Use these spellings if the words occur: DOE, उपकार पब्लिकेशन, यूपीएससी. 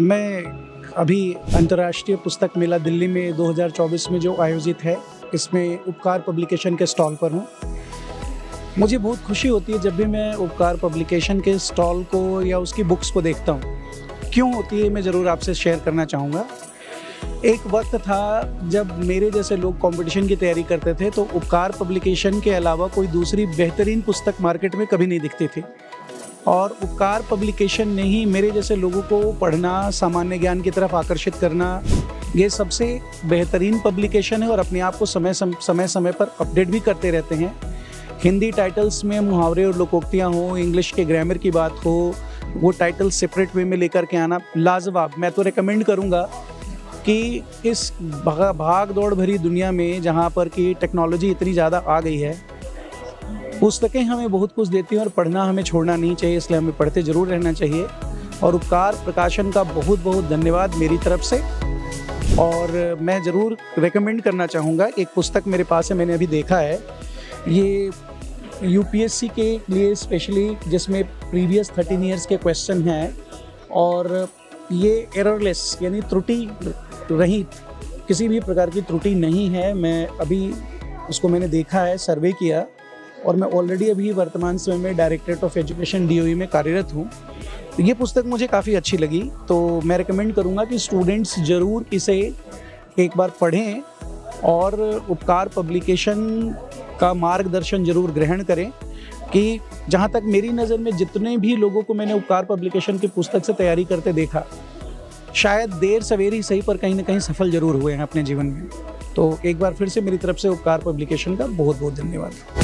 मैं अभी अंतर्राष्ट्रीय पुस्तक मेला दिल्ली में 2024 में जो आयोजित है, इसमें उपकार पब्लिकेशन के स्टॉल पर हूँ। मुझे बहुत खुशी होती है जब भी मैं उपकार पब्लिकेशन के स्टॉल को या उसकी बुक्स को देखता हूँ। क्यों होती है, मैं ज़रूर आपसे शेयर करना चाहूँगा। एक वक्त था जब मेरे जैसे लोग कंपटीशन की तैयारी करते थे, तो उपकार पब्लिकेशन के अलावा कोई दूसरी बेहतरीन पुस्तक मार्केट में कभी नहीं दिखती थी, और उपकार पब्लिकेशन ने ही मेरे जैसे लोगों को पढ़ना, सामान्य ज्ञान की तरफ आकर्षित करना, ये सबसे बेहतरीन पब्लिकेशन है। और अपने आप को समय समय पर अपडेट भी करते रहते हैं। हिंदी टाइटल्स में मुहावरे और लोकोक्तियाँ हों, इंग्लिश के ग्रामर की बात हो, वो टाइटल सेपरेट वे में लेकर के आना लाजवाब। मैं तो रिकमेंड करूँगा कि इस भाग दौड़ भरी दुनिया में, जहाँ पर कि टेक्नोलॉजी इतनी ज़्यादा आ गई है, पुस्तकें हमें बहुत कुछ देती हैं और पढ़ना हमें छोड़ना नहीं चाहिए, इसलिए हमें पढ़ते ज़रूर रहना चाहिए। और उपकार प्रकाशन का बहुत बहुत धन्यवाद मेरी तरफ से। और मैं ज़रूर रेकमेंड करना चाहूँगा, एक पुस्तक मेरे पास है, मैंने अभी देखा है, ये यूपीएससी के लिए स्पेशली, जिसमें प्रीवियस 13 ईयर्स के क्वेश्चन हैं, और ये एररलेस यानी त्रुटि रहित, किसी भी प्रकार की त्रुटि नहीं है। मैं अभी उसको मैंने देखा है, सर्वे किया, और मैं ऑलरेडी अभी वर्तमान समय में डायरेक्टरेट ऑफ एजुकेशन DOE में कार्यरत हूँ। तो ये पुस्तक मुझे काफ़ी अच्छी लगी, तो मैं रिकमेंड करूँगा कि स्टूडेंट्स ज़रूर इसे एक बार पढ़ें और उपकार पब्लिकेशन का मार्गदर्शन ज़रूर ग्रहण करें। कि जहाँ तक मेरी नज़र में जितने भी लोगों को मैंने उपकार पब्लिकेशन की पुस्तक से तैयारी करते देखा, शायद देर सवेर ही सही पर कहीं ना कहीं सफल ज़रूर हुए हैं अपने जीवन में। तो एक बार फिर से मेरी तरफ से उपकार पब्लिकेशन का बहुत बहुत धन्यवाद।